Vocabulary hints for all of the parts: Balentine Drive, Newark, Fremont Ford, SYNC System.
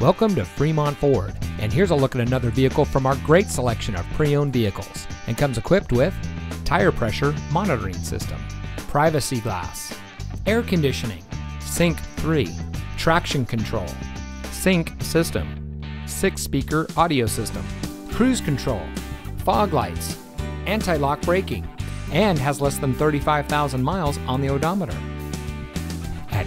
Welcome to Fremont Ford, and here's a look at another vehicle from our great selection of pre-owned vehicles, and comes equipped with tire pressure monitoring system, privacy glass, air conditioning, SYNC 3, traction control, SYNC system, 6-speaker audio system, cruise control, fog lights, anti-lock braking, and has less than 35,000 miles on the odometer. At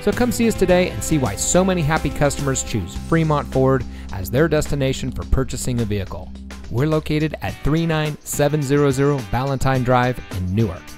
So come see us today and see why so many happy customers choose Fremont Ford as their destination for purchasing a vehicle. We're located at 39700 Balentine Drive in Newark.